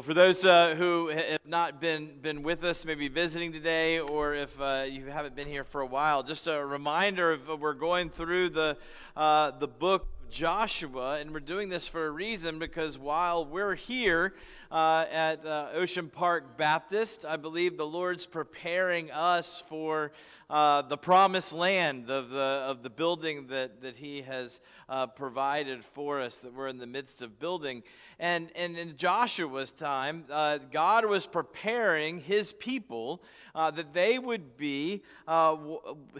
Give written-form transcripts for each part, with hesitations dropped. Well, for those who have not been with us, maybe visiting today, or if you haven't been here for a while, just a reminder of we're going through the book of Joshua, and we're doing this for a reason, because while we're here at Ocean Park Baptist, I believe the Lord's preparing us for the promised land of the building that He has provided for us, that we're in the midst of building. And in Joshua's time, God was preparing His people that they would be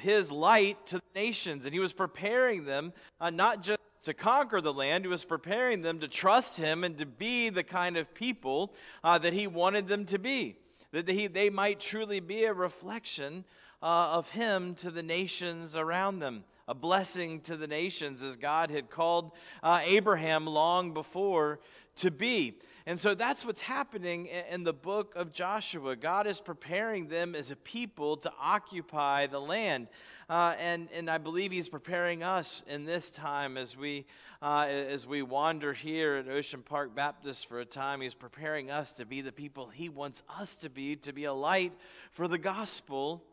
His light to the nations. And He was preparing them not just to conquer the land. He was preparing them to trust Him and to be the kind of people that He wanted them to be, that they might truly be a reflection of Him to the nations around them, a blessing to the nations, as God had called Abraham long before to be. And so that's what's happening in the book of Joshua. God is preparing them as a people to occupy the land, and I believe He's preparing us in this time as we wander here at Ocean Park Baptist for a time. He's preparing us to be the people He wants us to be a light for the gospel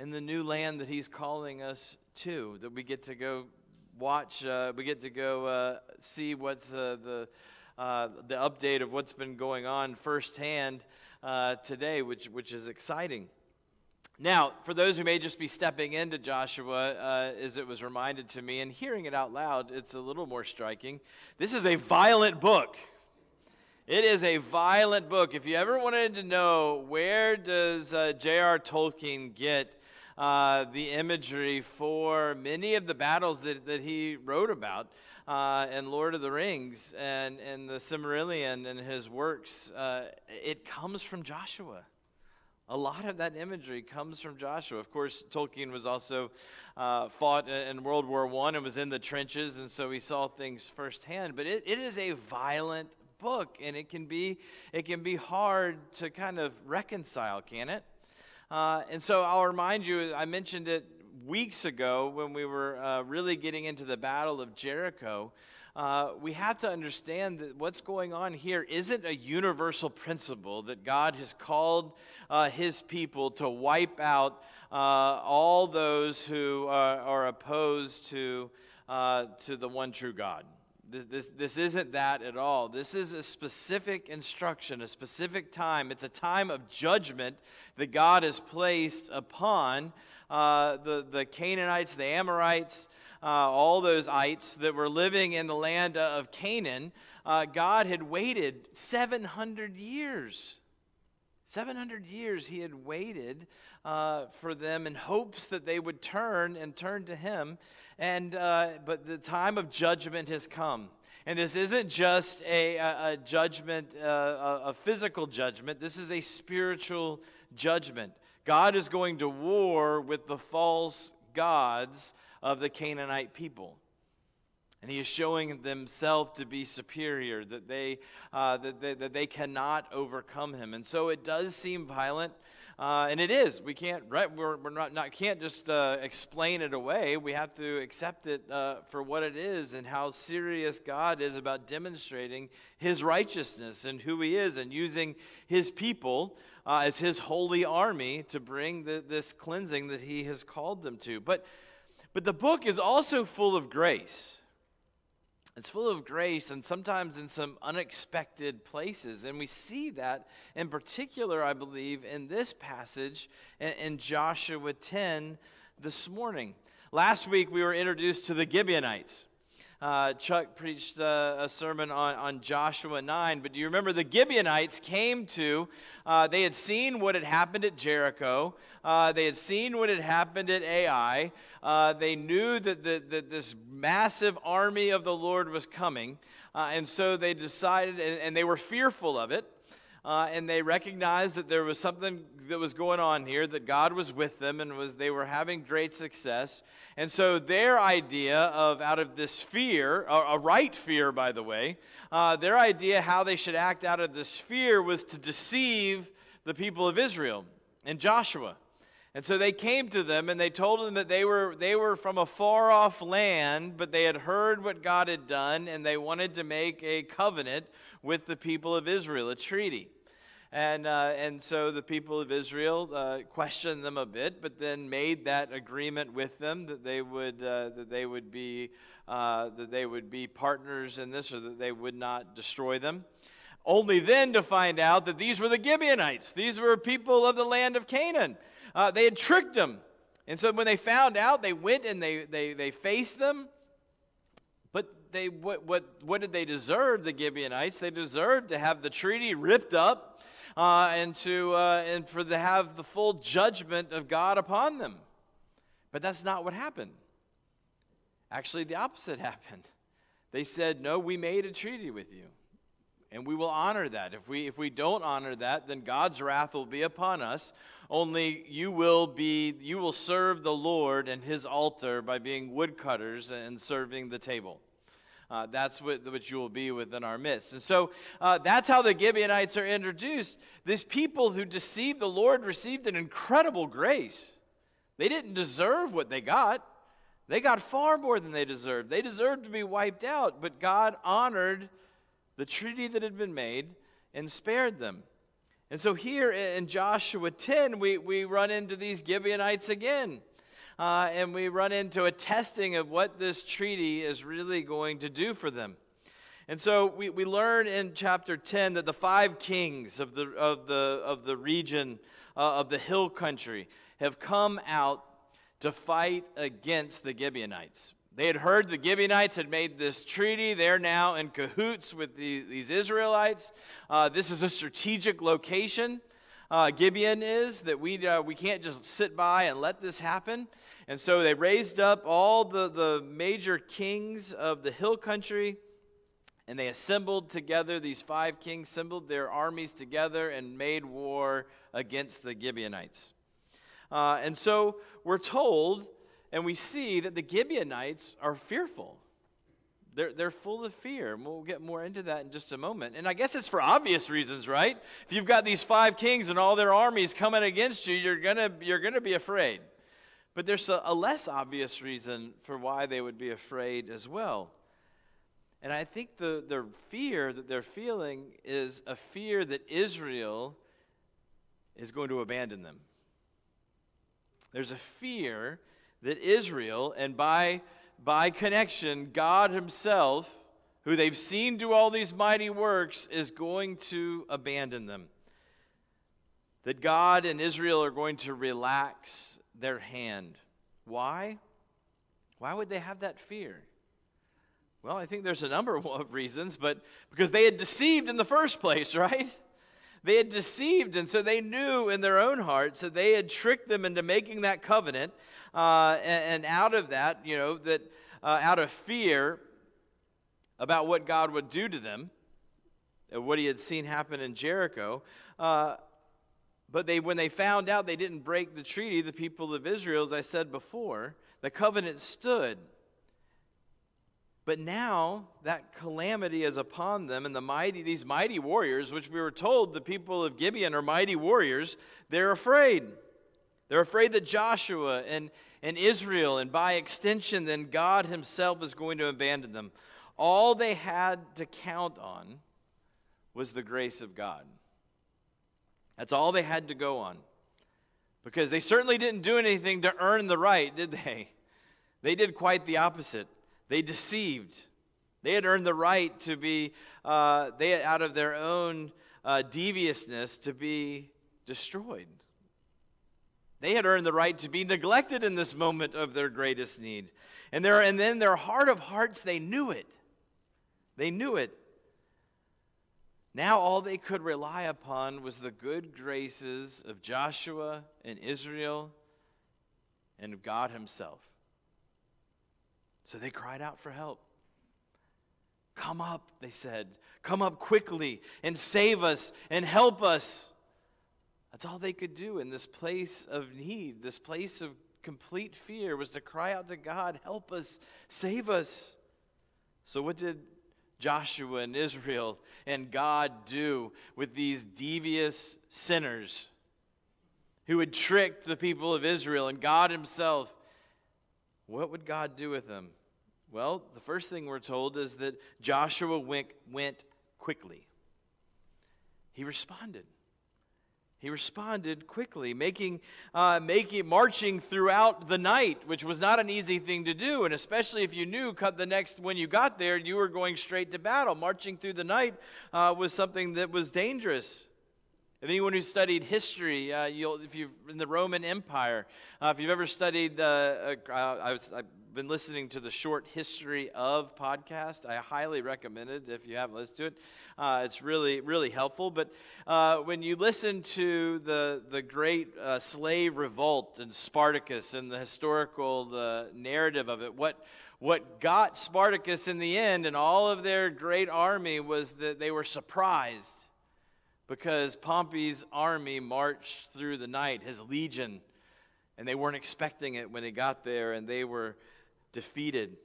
in the new land that He's calling us to, that we get to go watch, we get to go see what's the update of what's been going on firsthand today, which is exciting. Now, for those who may just be stepping into Joshua, as it was reminded to me, and hearing it out loud, it's a little more striking. This is a violent book. It is a violent book. If you ever wanted to know where does J.R. Tolkien get the imagery for many of the battles that he wrote about in Lord of the Rings and the Silmarillion and his works, it comes from Joshua. A lot of that imagery comes from Joshua. Of course, Tolkien was also fought in World War I and was in the trenches, and so he saw things firsthand. But it is a violent book, and it can be hard to kind of reconcile, can it? And so I'll remind you, I mentioned it weeks ago when we were really getting into the Battle of Jericho. We have to understand that what's going on here isn't a universal principle that God has called His people to wipe out all those who are opposed to the one true God. This isn't that at all. This is a specific instruction, a specific time. It's a time of judgment that God has placed upon the Canaanites, the Amorites, all those ites that were living in the land of Canaan. God had waited 700 years. 700 years He had waited for them in hopes that they would turn to Him. But the time of judgment has come. And this isn't just a judgment, a physical judgment. This is a spiritual judgment. God is going to war with the false gods of the Canaanite people. And He is showing themselves to be superior, that they cannot overcome Him. And so it does seem violent, and it is. We can't can't just explain it away. We have to accept it for what it is, and how serious God is about demonstrating His righteousness and who He is, and using His people as His holy army to bring this cleansing that He has called them to. But the book is also full of grace. It's full of grace, and sometimes in some unexpected places. And we see that in particular, I believe, in this passage in Joshua 10 this morning. Last week, we were introduced to the Gibeonites. Chuck preached a sermon on Joshua 9, but do you remember the Gibeonites came to, they had seen what had happened at Jericho, they had seen what had happened at Ai, they knew that this massive army of the Lord was coming, and so they decided, and they were fearful of it, and they recognized that there was something that was going on here, that God was with them, and they were having great success. And so their idea of, out of this fear, a right fear, by the way, their idea how they should act out of this fear was to deceive the people of Israel and Joshua. And so they came to them and they told them that they were from a far-off land, but they had heard what God had done, and they wanted to make a covenant with the people of Israel, a treaty. And so the people of Israel questioned them a bit, but then made that agreement with them that they would be partners in this, or that they would not destroy them. Only then to find out that these were the Gibeonites. These were people of the land of Canaan. They had tricked them. And so when they found out, they went and they faced them. But they what did they deserve, the Gibeonites? They deserved to have the treaty ripped up and to have the full judgment of God upon them. But that's not what happened. Actually, the opposite happened. They said, no, we made a treaty with you, and we will honor that. If we don't honor that, then God's wrath will be upon us. Only you will serve the Lord and his altar by being woodcutters and serving the table. That's what you will be within our midst. And so that's how the Gibeonites are introduced. These people who deceived the Lord received an incredible grace. They didn't deserve what they got. They got far more than they deserved. They deserved to be wiped out, but God honored the treaty that had been made and spared them. And so here in Joshua 10, we run into these Gibeonites again. And we run into a testing of what this treaty is really going to do for them. And so we learn in chapter 10 that the 5 kings of the region, of the hill country, have come out to fight against the Gibeonites. They had heard the Gibeonites had made this treaty. They're now in cahoots with these Israelites. This is a strategic location, Gibeon is, that we can't just sit by and let this happen. And so they raised up all the major kings of the hill country, and they assembled together. These 5 kings assembled their armies together and made war against the Gibeonites. And so we're told, and we see that the Gibeonites are fearful. They're full of fear. And we'll get more into that in just a moment. And I guess it's for obvious reasons, right? If you've got these 5 kings and all their armies coming against you, you're gonna be afraid. But there's a less obvious reason for why they would be afraid as well. And I think the fear that they're feeling is a fear that Israel is going to abandon them. There's a fear that Israel, and by connection, God himself, who they've seen do all these mighty works, is going to abandon them. That God and Israel are going to relax their hand. Why? Why would they have that fear? Well, I think there's a number of reasons, but because they had deceived in the first place, right? They had deceived, and so they knew in their own hearts that they had tricked them into making that covenant. And out of that, you know, that out of fear about what God would do to them, and what he had seen happen in Jericho, but when they found out they didn't break the treaty, the people of Israel, as I said before, the covenant stood. But now that calamity is upon them, and these mighty warriors, which we were told the people of Gibeon are mighty warriors, they're afraid. They're afraid that Joshua and Israel, and by extension then God himself, is going to abandon them. All they had to count on was the grace of God. That's all they had to go on. Because they certainly didn't do anything to earn the right, did they? They did quite the opposite. They deceived. They had earned the right to be, out of their own deviousness, to be destroyed. They had earned the right to be neglected in this moment of their greatest need. And in their heart of hearts, they knew it. They knew it. Now all they could rely upon was the good graces of Joshua and Israel and of God himself. So they cried out for help. Come up, they said. Come up quickly and save us and help us. That's all they could do in this place of need, this place of complete fear, was to cry out to God, help us, save us. So what did Joshua and Israel and God do with these devious sinners? who had tricked the people of Israel and God himself, what would God do with them? Well, the first thing we're told is that Joshua went quickly. He responded. He responded quickly, marching throughout the night, which was not an easy thing to do. And especially if you knew when you got there, you were going straight to battle. Marching through the night was something that was dangerous. If anyone who studied history, if you've in the Roman Empire, if you've ever studied, I've been listening to the Short History Of podcast. I highly recommend it if you haven't listened to it. It's really, really helpful. But when you listen to the great slave revolt and Spartacus and the historical narrative of it, what got Spartacus in the end and all of their great army was that they were surprised, because Pompey's army marched through the night, his legion, and they weren't expecting it when they got there, and they were defeated.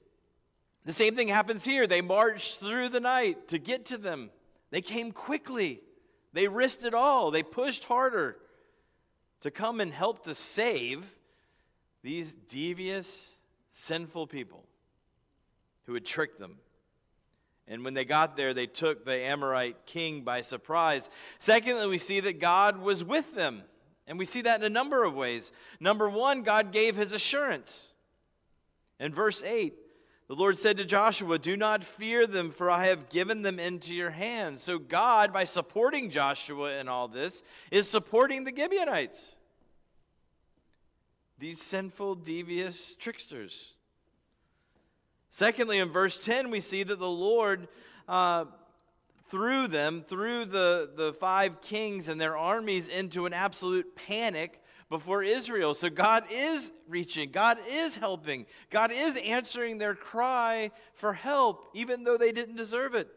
The same thing happens here. They marched through the night to get to them. They came quickly. They risked it all. They pushed harder to come and help to save these devious, sinful people who had tricked them. And when they got there, they took the Amorite king by surprise. Secondly, we see that God was with them. And we see that in a number of ways. Number one, God gave his assurance. In verse 8, the Lord said to Joshua, "Do not fear them, for I have given them into your hands." So God, by supporting Joshua in all this, is supporting the Gibeonites, these sinful, devious tricksters. Secondly, in verse 10, we see that the Lord, through the five kings and their armies, into an absolute panic before Israel. So God is reaching, God is helping, God is answering their cry for help, even though they didn't deserve it.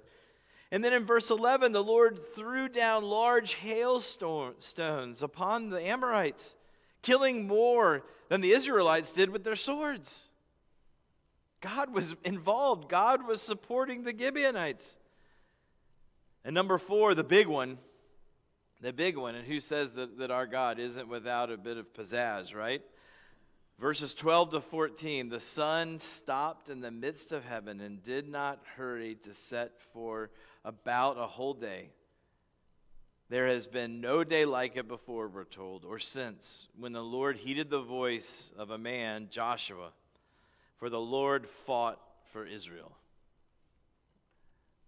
And then in verse 11, the Lord threw down large hailstones upon the Amorites, killing more than the Israelites did with their swords. God was involved. God was supporting the Gibeonites. And number four, the big one, and who says that our God isn't without a bit of pizzazz, right? Verses 12 to 14, the sun stopped in the midst of heaven and did not hurry to set for about a whole day. There has been no day like it before, we're told, or since, when the Lord heeded the voice of a man, Joshua, for the Lord fought for Israel.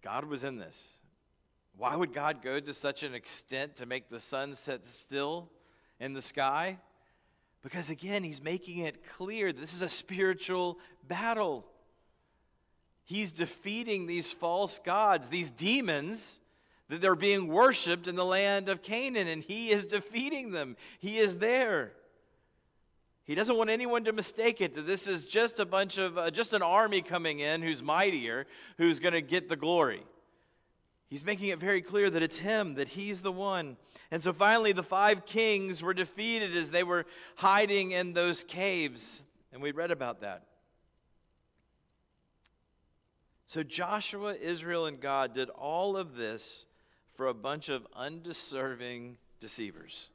God was in this. Why would God go to such an extent to make the sun set still in the sky? Because again, he's making it clear this is a spiritual battle. He's defeating these false gods, these demons that they're being worshipped in the land of Canaan, and he is defeating them. He is there. He doesn't want anyone to mistake it, that this is just a bunch of, just an army coming in who's mightier, who's going to get the glory. He's making it very clear that it's him, that he's the one. And so finally, the five kings were defeated as they were hiding in those caves. And we read about that. So Joshua, Israel, and God did all of this for a bunch of undeserving deceivers.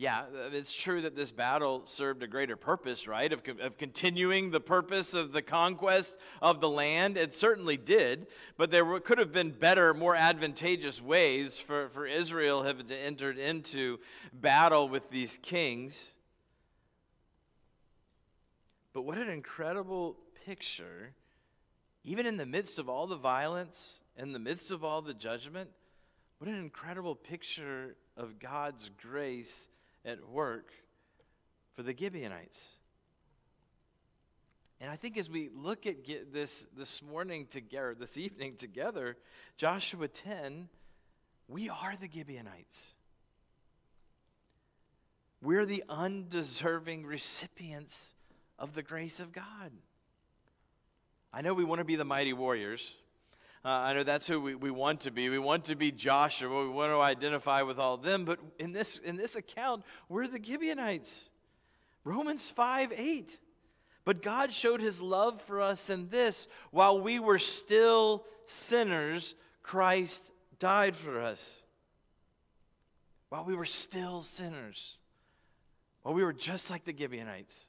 Yeah, it's true that this battle served a greater purpose, right, of continuing the purpose of the conquest of the land. It certainly did, but there could have been better, more advantageous ways for Israel to have entered into battle with these kings. But what an incredible picture, even in the midst of all the violence, in the midst of all the judgment, what an incredible picture of God's grace at work for the Gibeonites. And I think as we look at this evening together, Joshua 10, we are the Gibeonites. We're the undeserving recipients of the grace of God. I know we want to be the mighty warriors. I know that's who we want to be. We want to be Joshua. We want to identify with all of them. But in this account, we're the Gibeonites. Romans 5:8. But God showed his love for us in this: while we were still sinners, Christ died for us. while we were still sinners, while we were just like the Gibeonites,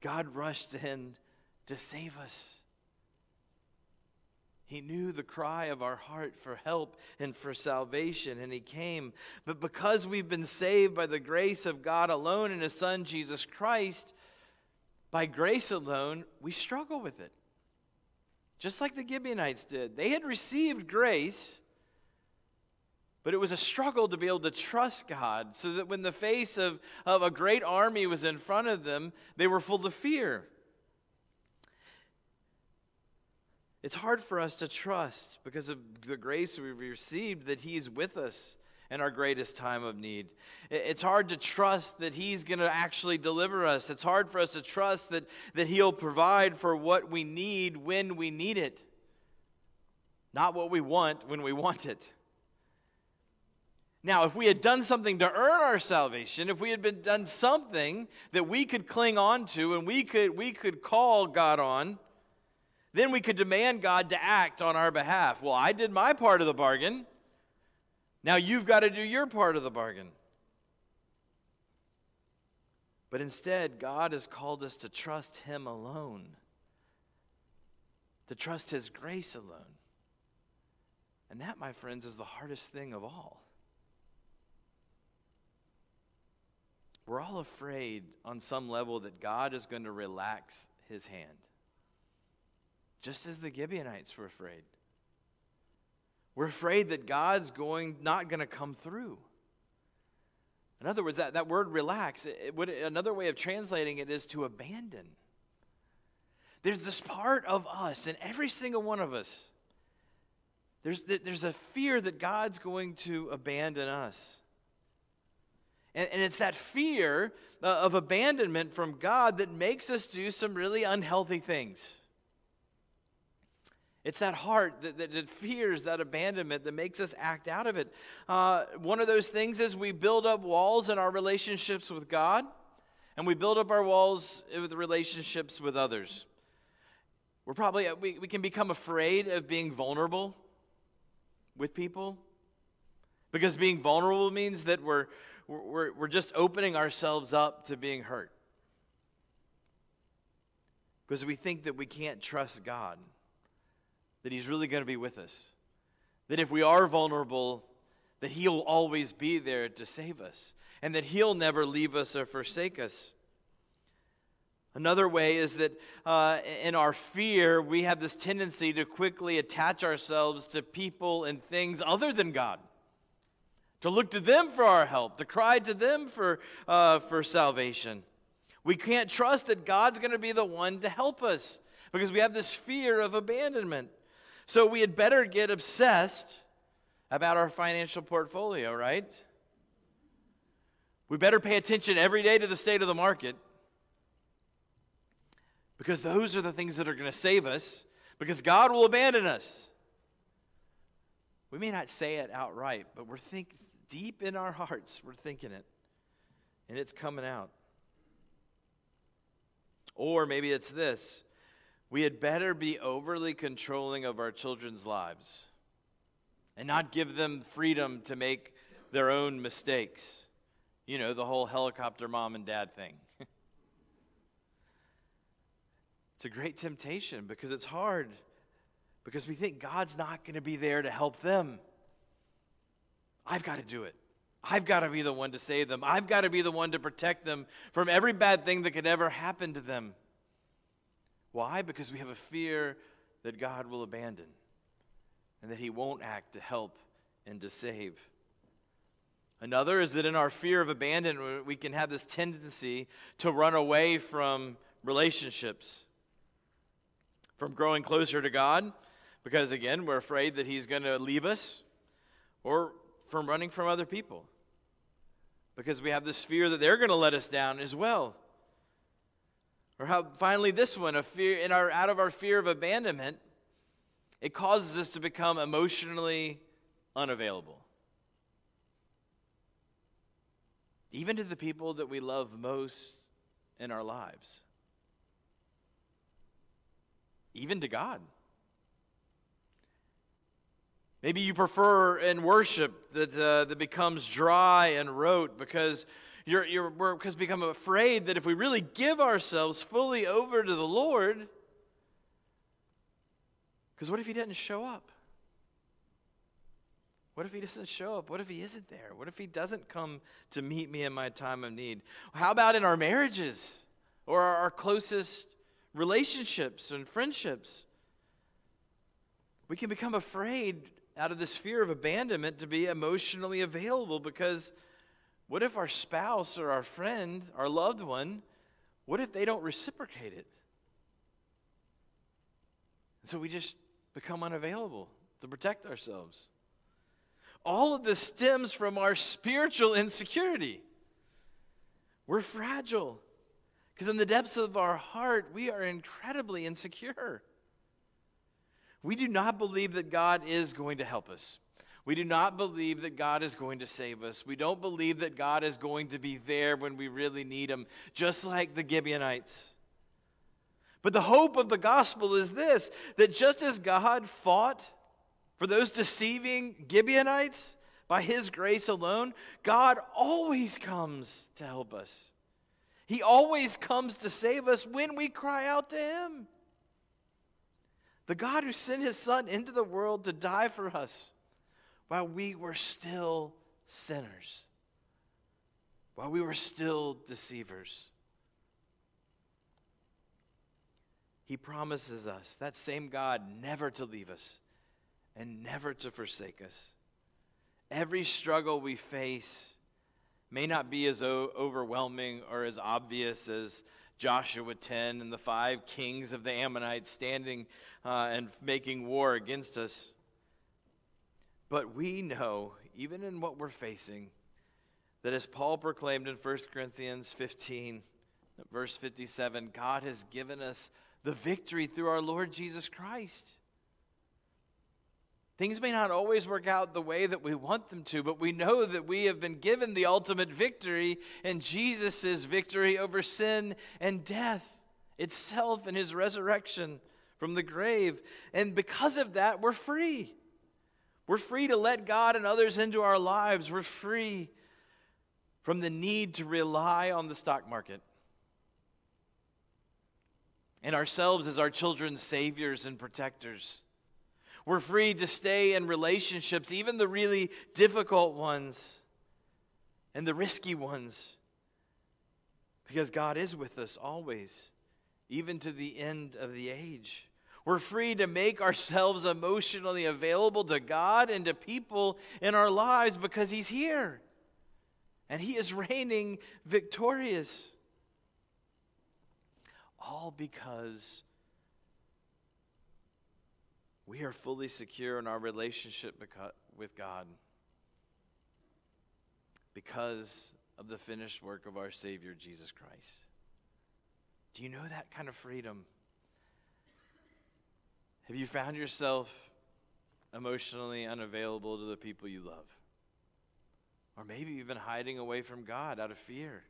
God rushed in to save us. He knew the cry of our heart for help and for salvation, and he came. But because we've been saved by the grace of God alone and his Son, Jesus Christ, by grace alone, we struggle with it. Just like the Gibeonites did. They had received grace, but it was a struggle to be able to trust God, so that when the face of a great army was in front of them, they were full of fear. It's hard for us to trust because of the grace we've received that he's with us in our greatest time of need. It's hard to trust that he's going to actually deliver us. It's hard for us to trust that he'll provide for what we need when we need it. Not what we want when we want it. Now, if we had done something to earn our salvation, if we had done something that we could cling on to and we could call God on, then we could demand God to act on our behalf. Well, I did my part of the bargain. Now you've got to do your part of the bargain. But instead, God has called us to trust him alone, to trust his grace alone. And that, my friends, is the hardest thing of all. We're all afraid on some level that God is going to relax his hand. Just as the Gibeonites were afraid. We're afraid that God's not going to come through. In other words, that word relax, another way of translating it is to abandon. There's this part of us, in every single one of us, there's a fear that God's going to abandon us. And it's that fear of abandonment from God that makes us do some really unhealthy things. It's that heart that fears that abandonment that makes us act out of it. One of those things is we build up walls in our relationships with God, and we build up our walls with relationships with others. We can become afraid of being vulnerable with people, because being vulnerable means that we're just opening ourselves up to being hurt, because we think that we can't trust God, that he's really going to be with us, that if we are vulnerable, that he'll always be there to save us, and that he'll never leave us or forsake us. Another way is that in our fear, we have this tendency to quickly attach ourselves to people and things other than God, to look to them for our help, to cry to them for salvation. We can't trust that God's going to be the one to help us because we have this fear of abandonment. So we had better get obsessed about our financial portfolio, right? We better pay attention every day to the state of the market, because those are the things that are going to save us, because God will abandon us. We may not say it outright, but we're thinking deep in our hearts, we're thinking it, and it's coming out. Or maybe it's this. We had better be overly controlling of our children's lives and not give them freedom to make their own mistakes. You know, the whole helicopter mom and dad thing. It's a great temptation because it's hard, because we think God's not going to be there to help them. I've got to do it. I've got to be the one to save them. I've got to be the one to protect them from every bad thing that could ever happen to them. Why? Because we have a fear that God will abandon and that he won't act to help and to save. Another is that in our fear of abandonment, we can have this tendency to run away from relationships, from growing closer to God, because again, we're afraid that he's going to leave us, or from running from other people, because we have this fear that they're going to let us down as well. Or how, finally, this one, out of our fear of abandonment, it causes us to become emotionally unavailable. Even to the people that we love most in our lives. Even to God. Maybe you prefer in worship that becomes dry and rote because we're become afraid that if we really give ourselves fully over to the Lord, because what if He didn't show up? What if He doesn't show up? What if He isn't there? What if He doesn't come to meet me in my time of need? How about in our marriages or our closest relationships and friendships? We can become afraid out of this fear of abandonment to be emotionally available because what if our spouse or our friend, our loved one, what if they don't reciprocate it? And so we just become unavailable to protect ourselves. All of this stems from our spiritual insecurity. We're fragile because in the depths of our heart, we are incredibly insecure. We do not believe that God is going to help us. We do not believe that God is going to save us. We don't believe that God is going to be there when we really need Him, just like the Gibeonites. But the hope of the gospel is this, that just as God fought for those deceiving Gibeonites, by His grace alone, God always comes to help us. He always comes to save us when we cry out to Him. The God who sent His Son into the world to die for us while we were still sinners, while we were still deceivers. He promises us, that same God, never to leave us and never to forsake us. Every struggle we face may not be as overwhelming or as obvious as Joshua 10 and the 5 kings of the Ammonites standing and making war against us. But we know, even in what we're facing, that as Paul proclaimed in 1 Corinthians 15, verse 57, God has given us the victory through our Lord Jesus Christ. Things may not always work out the way that we want them to, but we know that we have been given the ultimate victory in Jesus' victory over sin and death itself and His resurrection from the grave. And because of that, we're free. We're free to let God and others into our lives. We're free from the need to rely on the stock market and ourselves as our children's saviors and protectors. We're free to stay in relationships, even the really difficult ones and the risky ones, because God is with us always, even to the end of the age. We're free to make ourselves emotionally available to God and to people in our lives because He's here and He is reigning victorious. All because we are fully secure in our relationship with God because of the finished work of our Savior, Jesus Christ. Do you know that kind of freedom? Have you found yourself emotionally unavailable to the people you love? Or maybe you've been hiding away from God out of fear.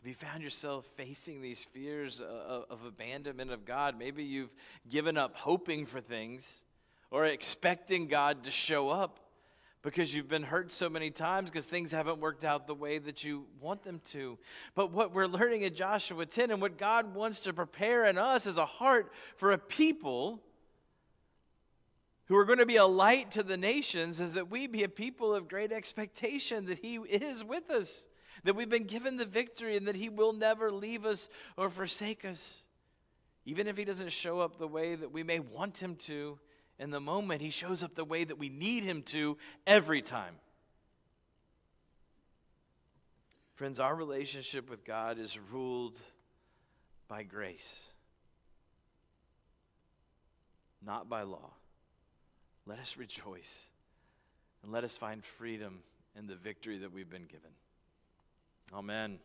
Have you found yourself facing these fears of abandonment of God? Maybe you've given up hoping for things or expecting God to show up because you've been hurt so many times because things haven't worked out the way that you want them to. But what we're learning in Joshua 10 and what God wants to prepare in us is a heart for a people who are going to be a light to the nations is that we be a people of great expectation that He is with us, that we've been given the victory and that He will never leave us or forsake us. Even if He doesn't show up the way that we may want Him to in the moment, He shows up the way that we need Him to every time. Friends, our relationship with God is ruled by grace, not by law. Let us rejoice and let us find freedom in the victory that we've been given. Amen.